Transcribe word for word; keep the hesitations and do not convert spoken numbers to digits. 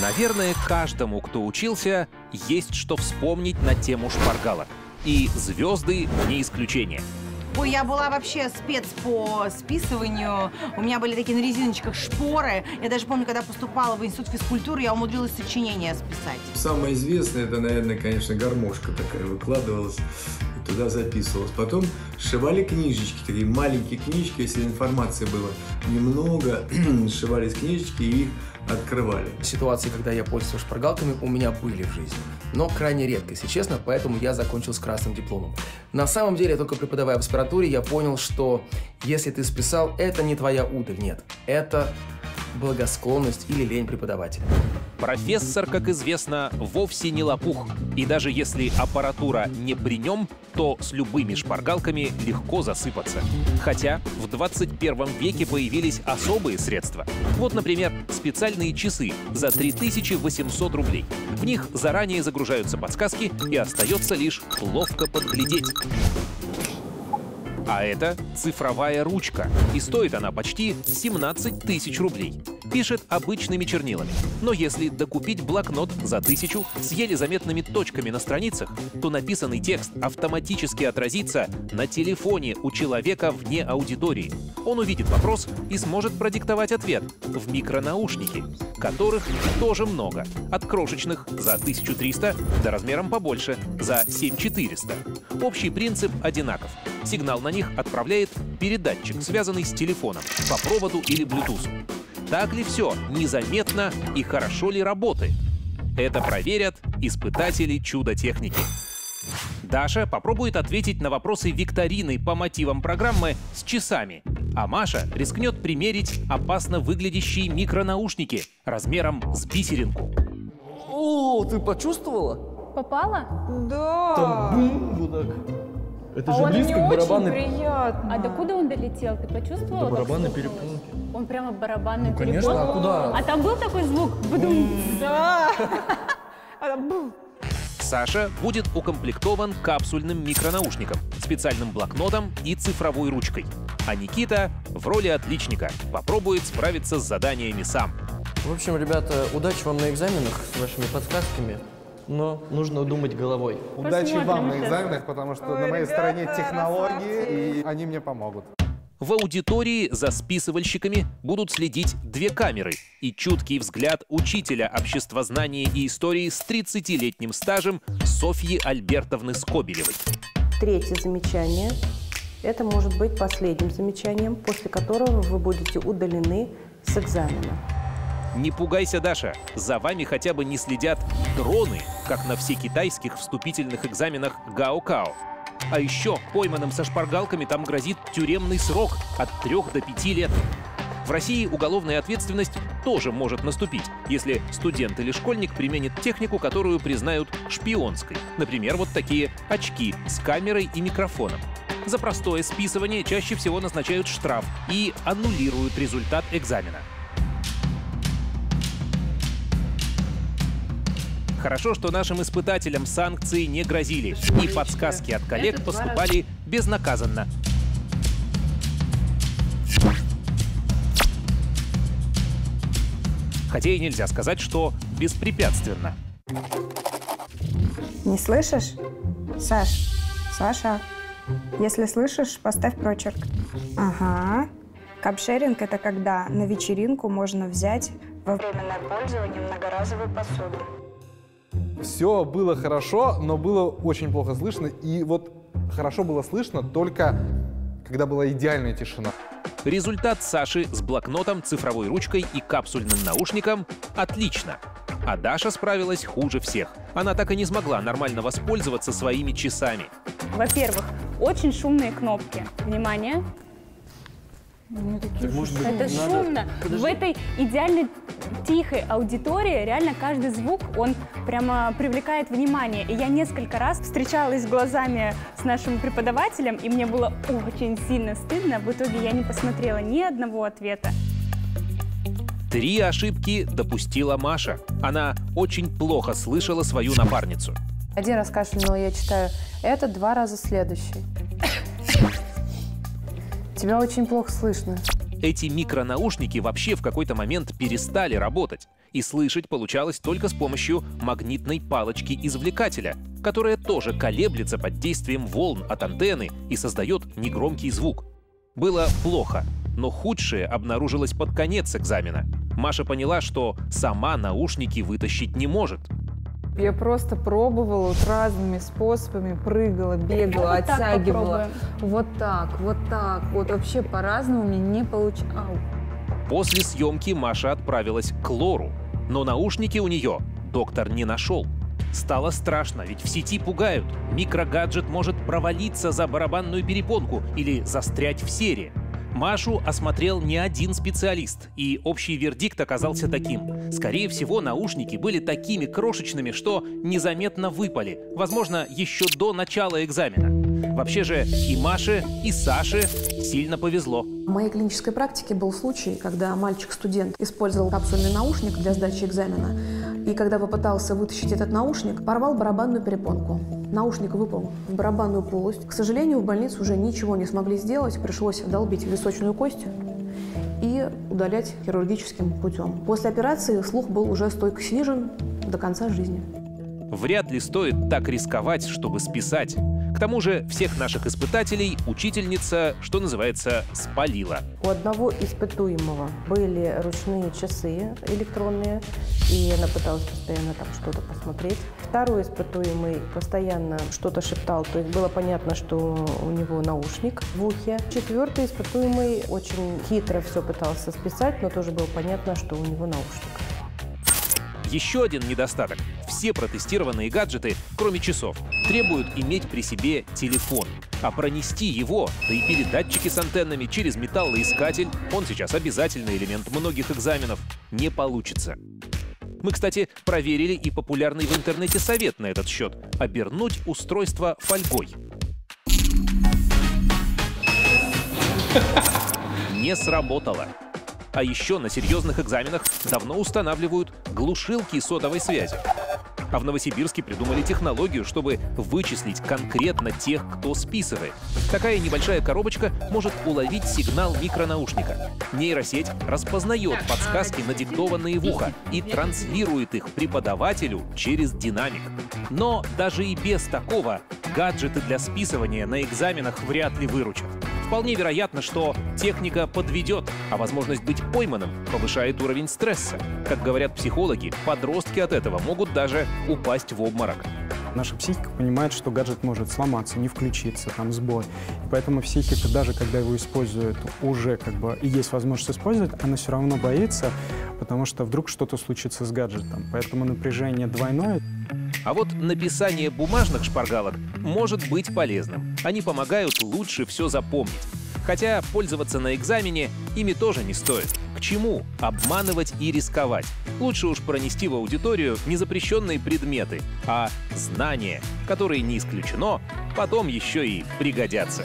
Наверное, каждому, кто учился, есть что вспомнить на тему шпаргалок. И звезды не исключение. Ой, я была вообще спец по списыванию. У меня были такие на резиночках шпоры. Я даже помню, когда поступала в институт физкультуры, я умудрилась сочинение списать. Самое известное, это, наверное, конечно, гармошка такая выкладывалась, и туда записывалась. Потом сшивали книжечки, такие маленькие книжечки, если информации было немного, сшивались книжечки и их открывали. Ситуации, когда я пользовался шпаргалками, у меня были в жизни, но крайне редко, если честно, поэтому я закончил с красным дипломом. На самом деле, только преподавая в аспиратуре, я понял, что если ты списал, это не твоя удаль, нет, это благосклонность или лень преподавателя. Профессор, как известно, вовсе не лопух. И даже если аппаратура не при нем, то с любыми шпаргалками легко засыпаться. Хотя в двадцать первом веке появились особые средства. Вот, например, специальные часы за три тысячи восемьсот рублей. В них заранее загружаются подсказки, и остается лишь ловко подглядеть. А это цифровая ручка, и стоит она почти семнадцать тысяч рублей. Пишет обычными чернилами. Но если докупить блокнот за тысячу с еле заметными точками на страницах, то написанный текст автоматически отразится на телефоне у человека вне аудитории. Он увидит вопрос и сможет продиктовать ответ в микронаушники, которых тоже много. От крошечных за тысячу триста до размером побольше за семь тысяч четыреста. Общий принцип одинаков. Сигнал на них отправляет передатчик, связанный с телефоном по проводу или блютуз. Так ли все незаметно и хорошо ли работает? Это проверят испытатели чудо-техники. Даша попробует ответить на вопросы викторины по мотивам программы с часами, а Маша рискнет примерить опасно выглядящие микронаушники размером с бисеринку. О, ты почувствовала? Попала? Да. Там бум, вот так. Это а же он близко не к барабанной... очень приятно. А докуда он долетел? Ты почувствовала? До барабанной перепонки. Он прямо барабанной ну, перепонки? Конечно, а куда? А там был такой звук? Да. Саша будет укомплектован капсульным микронаушником, специальным блокнотом и цифровой ручкой. А Никита в роли отличника попробует справиться с заданиями сам. В общем, ребята, удачи вам на экзаменах с вашими подсказками. Но нужно думать головой. Удачи вам на экзаменах, потому что на моей стороне технологии, и они мне помогут. В аудитории за списывальщиками будут следить две камеры и чуткий взгляд учителя обществознания и истории с тридцатилетним стажем Софьи Альбертовны Скобелевой. Третье замечание. Это может быть последним замечанием, после которого вы будете удалены с экзамена. Не пугайся, Даша, за вами хотя бы не следят дроны, как на всекитайских вступительных экзаменах Гаокао. А еще пойманным со шпаргалками там грозит тюремный срок от трех до пяти лет. В России уголовная ответственность тоже может наступить, если студент или школьник применит технику, которую признают шпионской. Например, вот такие очки с камерой и микрофоном. За простое списывание чаще всего назначают штраф и аннулируют результат экзамена. Хорошо, что нашим испытателям санкции не грозили, и подсказки от коллег поступали безнаказанно. Хотя и нельзя сказать, что беспрепятственно. Не слышишь? Саш, Саша, если слышишь, поставь прочерк. Ага. Капшеринг – это когда на вечеринку можно взять во временное пользование многоразовую посуду. Все было хорошо, но было очень плохо слышно. И вот хорошо было слышно только, когда была идеальная тишина. Результат Саши с блокнотом, цифровой ручкой и капсульным наушником – отлично. А Даша справилась хуже всех. Она так и не смогла нормально воспользоваться своими часами. Во-первых, очень шумные кнопки. Внимание. Ну, такие так, может быть, это надо... шумно. Подожди. В этой идеально тихой аудитории реально каждый звук, он прямо привлекает внимание. И я несколько раз встречалась глазами с нашим преподавателем, и мне было очень сильно стыдно. В итоге я не посмотрела ни одного ответа. Три ошибки допустила Маша. Она очень плохо слышала свою напарницу. Один раз кашлянула, я читаю это, два раза следующий. Тебя очень плохо слышно. Эти микронаушники вообще в какой-то момент перестали работать. и слышать получалось только с помощью магнитной палочки-извлекателя, которая тоже колеблется под действием волн от антенны и создает негромкий звук. Было плохо, но худшее обнаружилось под конец экзамена. Маша поняла, что сама наушники вытащить не может. Я просто пробовала вот разными способами, прыгала, бегала, вот оттягивала. Так вот так, вот так, вот вообще по-разному мне не получалось. После съемки Маша отправилась к Лору, но наушники у нее доктор не нашел. Стало страшно, ведь в сети пугают. Микрогаджет может провалиться за барабанную перепонку или застрять в сере. Машу осмотрел не один специалист, и общий вердикт оказался таким. Скорее всего, наушники были такими крошечными, что незаметно выпали, возможно, еще до начала экзамена. Вообще же и Маше, и Саше сильно повезло. В моей клинической практике был случай, когда мальчик-студент использовал капсульный наушник для сдачи экзамена, и когда попытался вытащить этот наушник, порвал барабанную перепонку. Наушник выпал в барабанную полость. К сожалению, в больнице уже ничего не смогли сделать, пришлось долбить височную кость и удалять хирургическим путем. После операции слух был уже стойко снижен до конца жизни. Вряд ли стоит так рисковать, чтобы списать. К тому же всех наших испытателей учительница, что называется, спалила. У одного испытуемого были ручные часы электронные, и она пыталась постоянно там что-то посмотреть. Второй испытуемый постоянно что-то шептал, то есть было понятно, что у него наушник в ухе. Четвертый испытуемый очень хитро все пытался списать, но тоже было понятно, что у него наушник. Еще один недостаток. Все протестированные гаджеты, кроме часов, требуют иметь при себе телефон. А пронести его, да и передатчики с антеннами через металлоискатель, он сейчас обязательный элемент многих экзаменов, не получится. Мы, кстати, проверили и популярный в интернете совет на этот счет – обернуть устройство фольгой. Не сработало. А еще на серьезных экзаменах давно устанавливают глушилки сотовой связи. А в Новосибирске придумали технологию, чтобы вычислить конкретно тех, кто списывает. Такая небольшая коробочка может уловить сигнал микронаушника. Нейросеть распознает подсказки, надиктованные в ухо, и транслирует их преподавателю через динамик. Но даже и без такого гаджеты для списывания на экзаменах вряд ли выручат. Вполне вероятно, что техника подведет, а возможность быть пойманным повышает уровень стресса. Как говорят психологи, подростки от этого могут даже упасть в обморок. Наша психика понимает, что гаджет может сломаться, не включиться, там сбой. И поэтому психика, даже когда его используют, уже как бы и есть возможность использовать, она все равно боится, потому что вдруг что-то случится с гаджетом. Поэтому напряжение двойное. А вот написание бумажных шпаргалок может быть полезным. Они помогают лучше все запомнить. Хотя пользоваться на экзамене ими тоже не стоит. К чему обманывать и рисковать? Лучше уж пронести в аудиторию незапрещенные предметы, а знания, которые не исключено, потом еще и пригодятся.